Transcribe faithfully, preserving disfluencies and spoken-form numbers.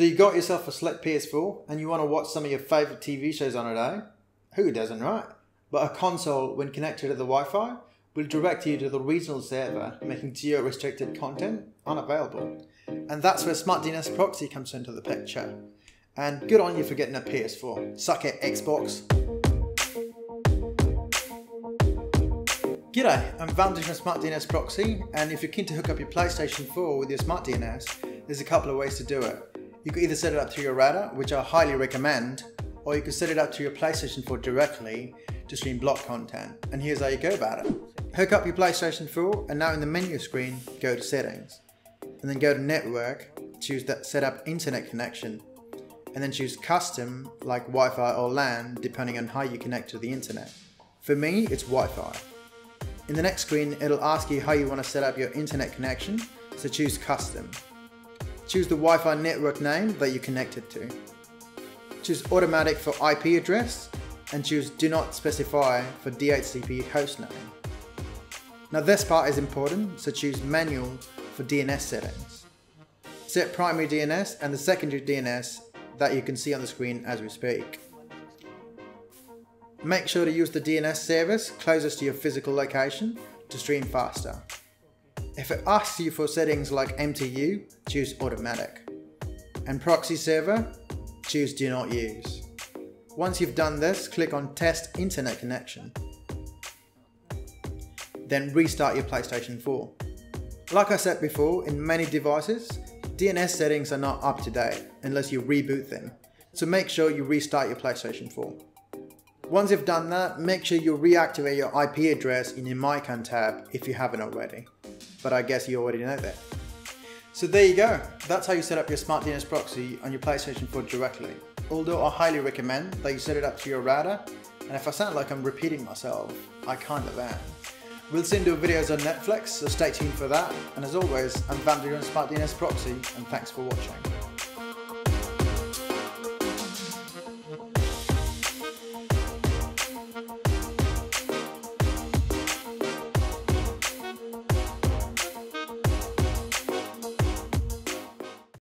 So you got yourself a select P S four and you want to watch some of your favorite T V shows on it, eh? Who doesn't, right? But a console, when connected to the Wi-Fi, will direct you to the regional server, making geo-restricted content unavailable. And that's where Smart D N S Proxy comes into the picture. And good on you for getting a P S four. Suck it, Xbox. G'day, I'm Vantage from Smart D N S Proxy, and if you're keen to hook up your PlayStation four with your Smart D N S, there's a couple of ways to do it. You could either set it up through your router, which I highly recommend, or you could set it up to your PlayStation four directly to stream block content. And here's how you go about it. Hook up your PlayStation four, and now in the menu screen, go to Settings. And then go to Network, choose that Set Up Internet Connection, and then choose Custom, like Wi-Fi or LAN, depending on how you connect to the internet. For me, it's Wi-Fi. In the next screen, it'll ask you how you want to set up your internet connection, so choose Custom. Choose the Wi-Fi network name that you connected to. Choose Automatic for I P address, and choose Do Not Specify for D H C P hostname. Now this part is important, so choose Manual for D N S settings. Set primary D N S and the secondary D N S that you can see on the screen as we speak. Make sure to use the D N S service closest to your physical location to stream faster. If it asks you for settings like M T U, choose Automatic. And Proxy Server, choose Do Not Use. Once you've done this, click on Test Internet Connection. Then restart your PlayStation four. Like I said before, in many devices, D N S settings are not up to date unless you reboot them. So make sure you restart your PlayStation four. Once you've done that, make sure you reactivate your I P address in your MyCon tab if you haven't already. But I guess you already know that. So there you go. That's how you set up your Smart D N S Proxy on your PlayStation four directly. Although I highly recommend that you set it up to your router. And if I sound like I'm repeating myself, I kind of am. We'll soon do videos on Netflix, so stay tuned for that. And as always, I'm Van Duren, Smart D N S Proxy, and thanks for watching.